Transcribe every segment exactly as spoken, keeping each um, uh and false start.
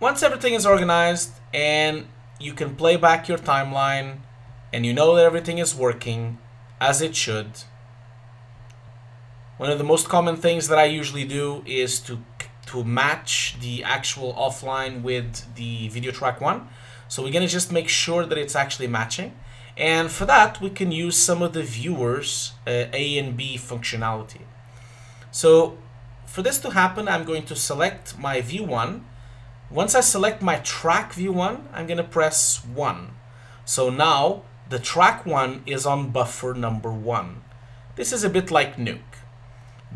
Once everything is organized and you can play back your timeline and you know that everything is working as it should, one of the most common things that I usually do is to, to match the actual offline with the video track one. So we're gonna just make sure that it's actually matching. And for that, we can use some of the viewers uh, A and B functionality. So for this to happen, I'm going to select my view one. Once I select my track view one, I'm gonna press one. So now the track one is on buffer number one. This is a bit like Nuke.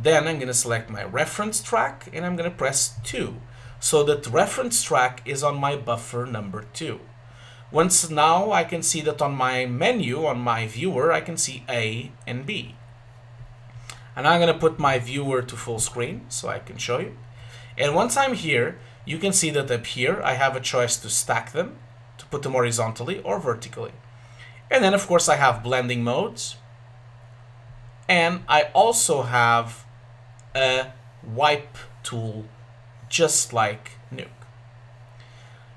Then I'm gonna select my reference track and I'm gonna press two. So that reference track is on my buffer number two. Once now I can see that on my menu, on my viewer, I can see A and B. And I'm gonna put my viewer to full screen so I can show you. And once I'm here, you can see that up here, I have a choice to stack them, to put them horizontally or vertically. And then of course I have blending modes. And I also have a wipe tool, just like Nuke.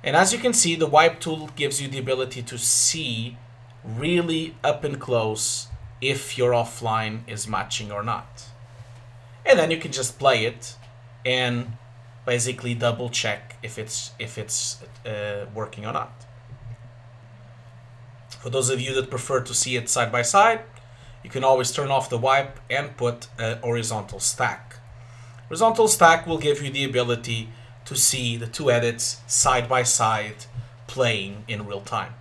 And as you can see, the wipe tool gives you the ability to see really up and close if your offline is matching or not. And then you can just play it and basically double check if it's, if it's uh, working or not. For those of you that prefer to see it side by side, you can always turn off the wipe and put a horizontal stack. Horizontal stack will give you the ability to see the two edits side by side playing in real time.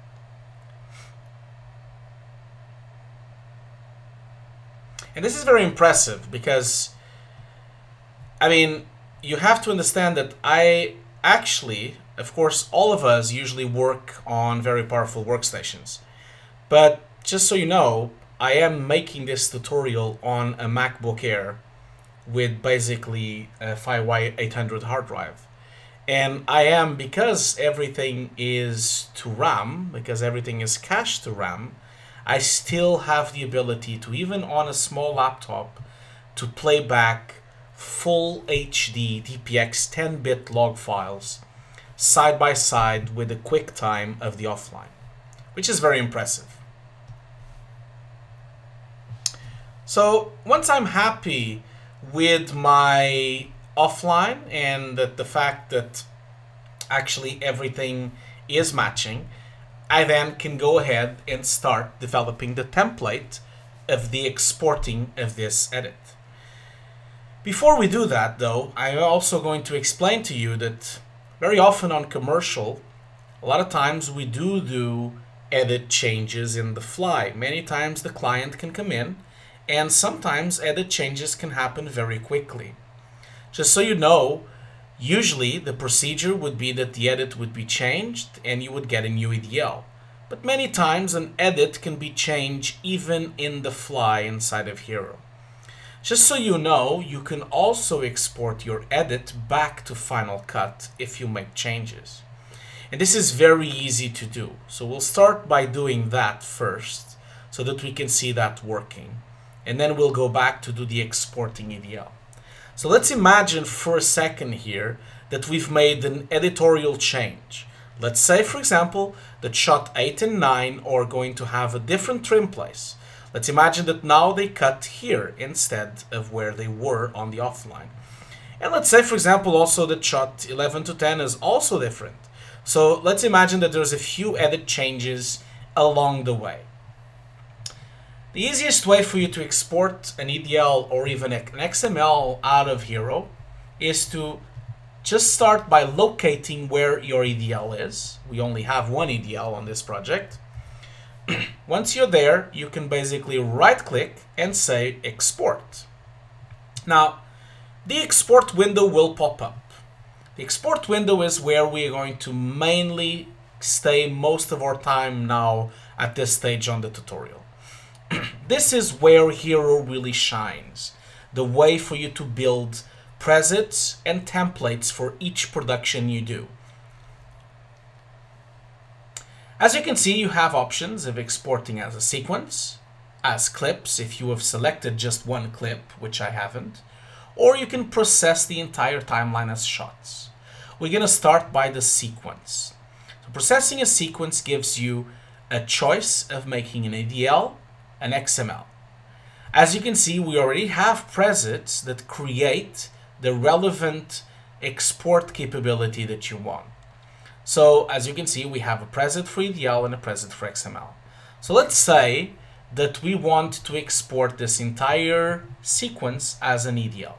And this is very impressive because, I mean, you have to understand that I actually, of course, all of us usually work on very powerful workstations. But just so you know, I am making this tutorial on a MacBook Air with basically a five Y eight hundred hard drive. And I am, because everything is to RAM, because everything is cached to RAM, I still have the ability to, even on a small laptop, to play back full H D D P X ten bit log files side by side with the QuickTime of the offline, which is very impressive. So once I'm happy with my offline and that the fact that actually everything is matching, I then can go ahead and start developing the template of the exporting of this edit. Before we do that though, I'm also going to explain to you that very often on commercial, a lot of times we do do edit changes in the fly. Many times the client can come in and sometimes edit changes can happen very quickly. Just so you know, usually the procedure would be that the edit would be changed and you would get a new E D L. But many times an edit can be changed even in the fly inside of Hiero. Just so you know, you can also export your edit back to Final Cut if you make changes. And this is very easy to do. So we'll start by doing that first so that we can see that working. And then we'll go back to do the exporting E D L. So let's imagine for a second here that we've made an editorial change. Let's say, for example, that shot eight and nine are going to have a different trim place. Let's imagine that now they cut here instead of where they were on the offline. And let's say, for example, also that shot eleven to ten is also different. So let's imagine that there's a few edit changes along the way. The easiest way for you to export an E D L or even an X M L out of Hiero is to just start by locating where your E D L is. We only have one E D L on this project. Once you're there, you can basically right-click and say export. Now, the export window will pop up. The export window is where we are going to mainly stay most of our time now at this stage on the tutorial. This is where Hiero really shines, the way for you to build presets and templates for each production you do. As you can see, you have options of exporting as a sequence, as clips if you have selected just one clip, which I haven't, or you can process the entire timeline as shots. We're going to start by the sequence. So processing a sequence gives you a choice of making an E D L, an X M L. As you can see, we already have presets that create the relevant export capability that you want. So as you can see, we have a preset for E D L and a preset for X M L. So let's say that we want to export this entire sequence as an E D L.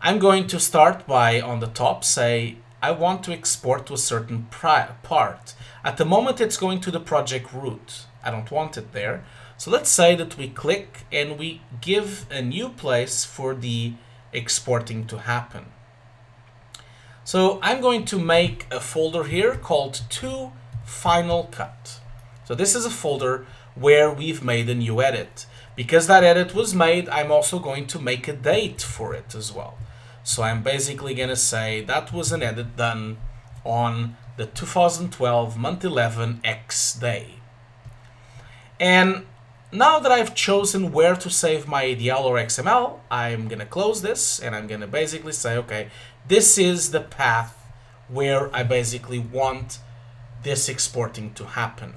I'm going to start by, on the top, say I want to export to a certain part. At the moment, it's going to the project root. I don't want it there. So let's say that we click and we give a new place for the exporting to happen. So I'm going to make a folder here called to Final Cut. So this is a folder where we've made a new edit. Because that edit was made, I'm also going to make a date for it as well. So I'm basically going to say that was an edit done on the two thousand twelve month eleven X day. And now that I've chosen where to save my E D L or X M L, I'm going to close this and I'm going to basically say, okay, this is the path where I basically want this exporting to happen.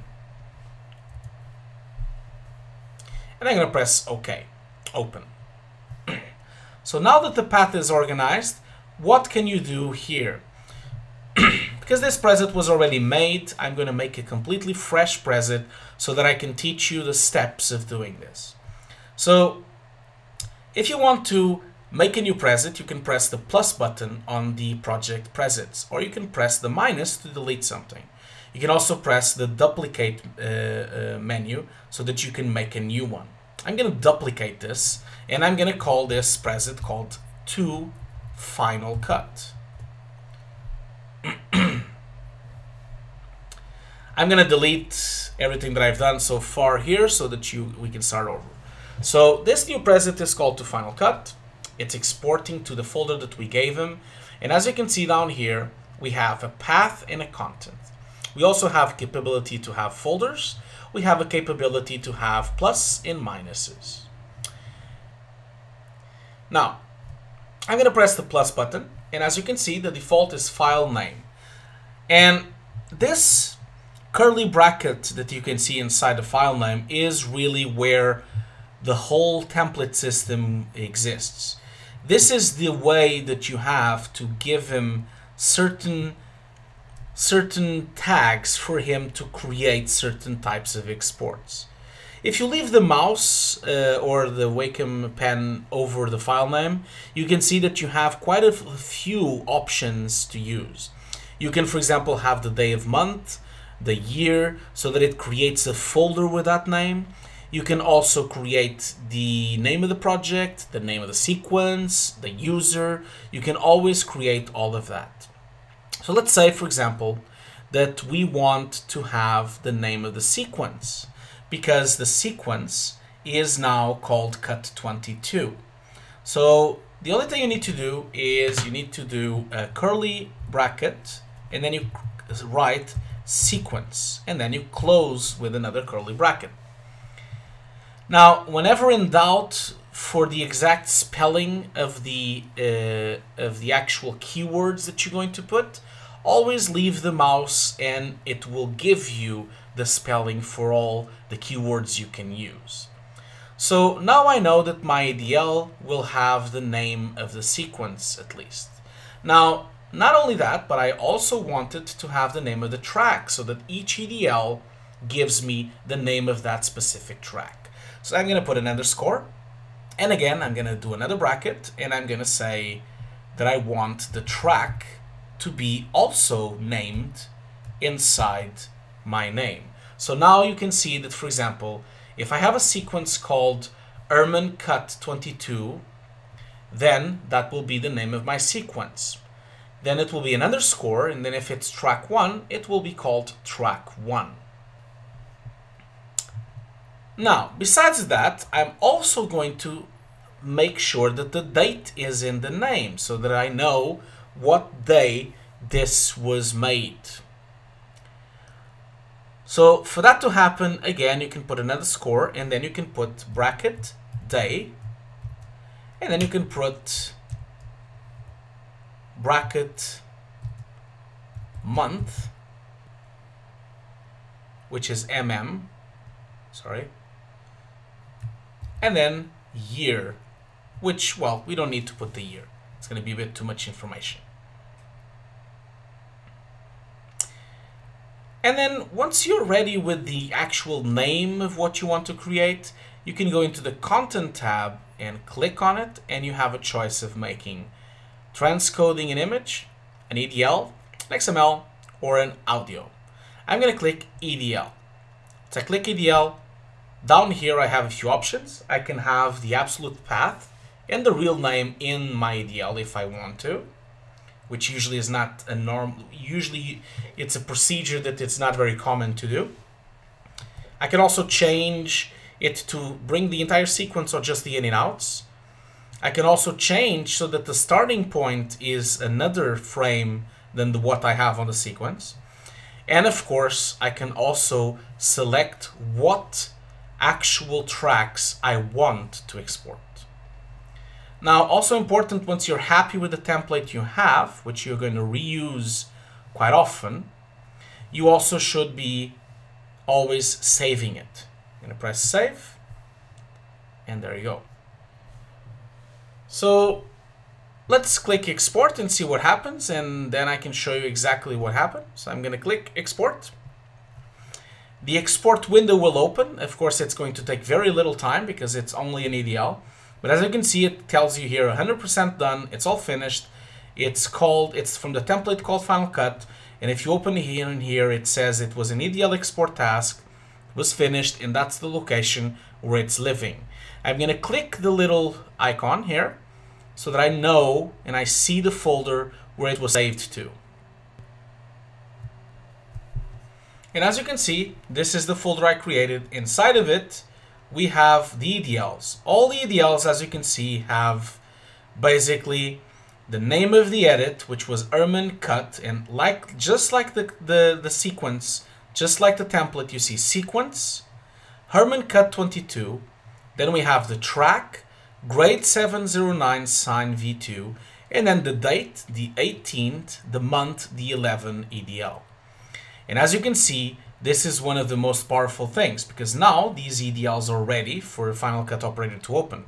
And I'm going to press OK, open. So now that the path is organized, what can you do here? Because this preset was already made, I'm going to make a completely fresh preset so that I can teach you the steps of doing this. So if you want to make a new preset, you can press the plus button on the project presets, or you can press the minus to delete something. You can also press the duplicate uh, uh, menu so that you can make a new one. I'm going to duplicate this and I'm going to call this preset called to Final Cut. I'm going to delete everything that I've done so far here so that you we can start over. So this new preset is called to Final Cut. It's exporting to the folder that we gave him. And as you can see down here, we have a path and a content. We also have capability to have folders. We have a capability to have plus and minuses. Now, I'm going to press the plus button. And as you can see, the default is file name. And this curly bracket that you can see inside the file name is really where the whole template system exists. This is the way that you have to give him certain certain tags for him to create certain types of exports. If you leave the mouse uh, or the Wacom pen over the file name, you can see that you have quite a few options to use. You can, for example, have the day of month, the year, so that it creates a folder with that name. You can also create the name of the project, the name of the sequence, the user. You can always create all of that. So let's say, for example, that we want to have the name of the sequence, because the sequence is now called cut twenty-two. So the only thing you need to do is you need to do a curly bracket and then you write sequence and then you close with another curly bracket. Now, whenever in doubt for the exact spelling of the uh, of the actual keywords that you're going to put, always leave the mouse and it will give you the spelling for all the keywords you can use. So now I know that my E D L will have the name of the sequence at least. Now, not only that, but I also wanted to have the name of the track so that each E D L gives me the name of that specific track. So I'm going to put an underscore. And again, I'm going to do another bracket and I'm going to say that I want the track to be also named inside my name. So now you can see that, for example, if I have a sequence called Erman Cut twenty-two, then that will be the name of my sequence. Then it will be an underscore, and then if it's track one, it will be called track one. Now, besides that, I'm also going to make sure that the date is in the name so that I know what day this was made. So for that to happen, again, you can put another score and then you can put bracket day and then you can put bracket month, which is mm, sorry, and then year, which, well, we don't need to put the year. It's going to be a bit too much information. And then once you're ready with the actual name of what you want to create, you can go into the Content tab and click on it, and you have a choice of making transcoding an image, an E D L, an X M L, or an audio. I'm going to click E D L. So I click E D L. Down here I have a few options. I can have the absolute path and the real name in my E D L if I want to, which usually is not a norm, usually it's a procedure that it's not very common to do. I can also change it to bring the entire sequence or just the in and outs. I can also change so that the starting point is another frame than the what I have on the sequence. And of course, I can also select what actual tracks I want to export. Now, also important, once you're happy with the template you have, which you're going to reuse quite often, you also should be always saving it. I'm going to press save, and there you go. So let's click export and see what happens, and then I can show you exactly what happened. So I'm going to click export. The export window will open. Of course, it's going to take very little time because it's only an E D L. But as you can see, it tells you here one hundred percent done. It's all finished. It's called, it's from the template called Final Cut. And if you open here and here, it says it was an E D L export task, was finished, and that's the location where it's living. I'm going to click the little icon here so that I know and I see the folder where it was saved to. And as you can see, this is the folder I created. Inside of it, we have the E D Ls. All the E D Ls, as you can see, have basically the name of the edit, which was Erman Cut, and like just like the, the, the sequence, just like the template, you see sequence, Erman Cut twenty-two, then we have the track, grade seven zero nine sine V two, and then the date, the eighteenth, the month, the eleven E D L. And as you can see, this is one of the most powerful things because now these E D Ls are ready for Final Cut Operator to open.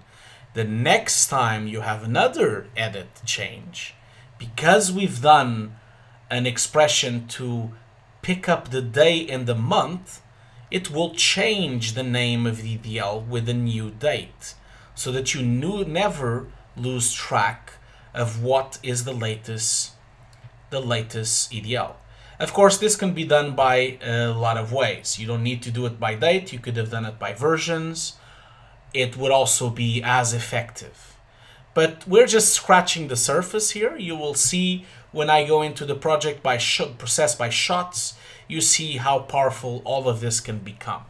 The next time you have another edit change, because we've done an expression to pick up the day and the month, it will change the name of the E D L with a new date so that you knew, never lose track of what is the latest, the latest E D L. Of course, this can be done by a lot of ways. You don't need to do it by date. You could have done it by versions. It would also be as effective. But we're just scratching the surface here. You will see when I go into the project by sh- process by shots, you see how powerful all of this can become.